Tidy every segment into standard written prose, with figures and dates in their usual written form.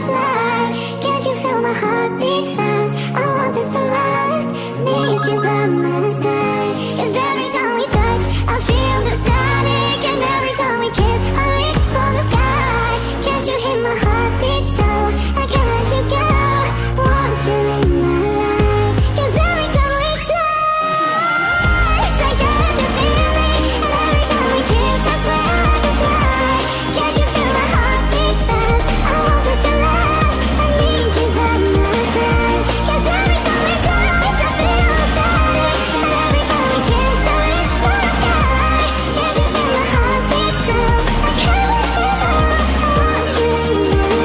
butterfly. Can't you feel my heartbeat fast? I want this to last. Need you by my side. 'Cause every time we touch, I feel the static, and every time we kiss, I reach for the sky. Can't you hear my heartbeat so I can't let you go? Want you in my life. 'Cause every time we touch, I get this feeling, and every time we kiss, I swear I can fly. Can't you feel my heartbeat fast? I want this to last. I need you by my side. 'Cause every time we touch, I feel the static, and every time we kiss, I reach for the sky. Can't you feel my heartbeat so I can't let you go? Want you in my life.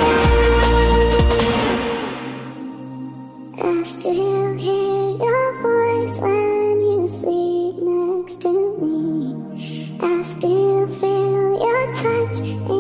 I still hear your voice when you sleep next to me. I still feel your touch.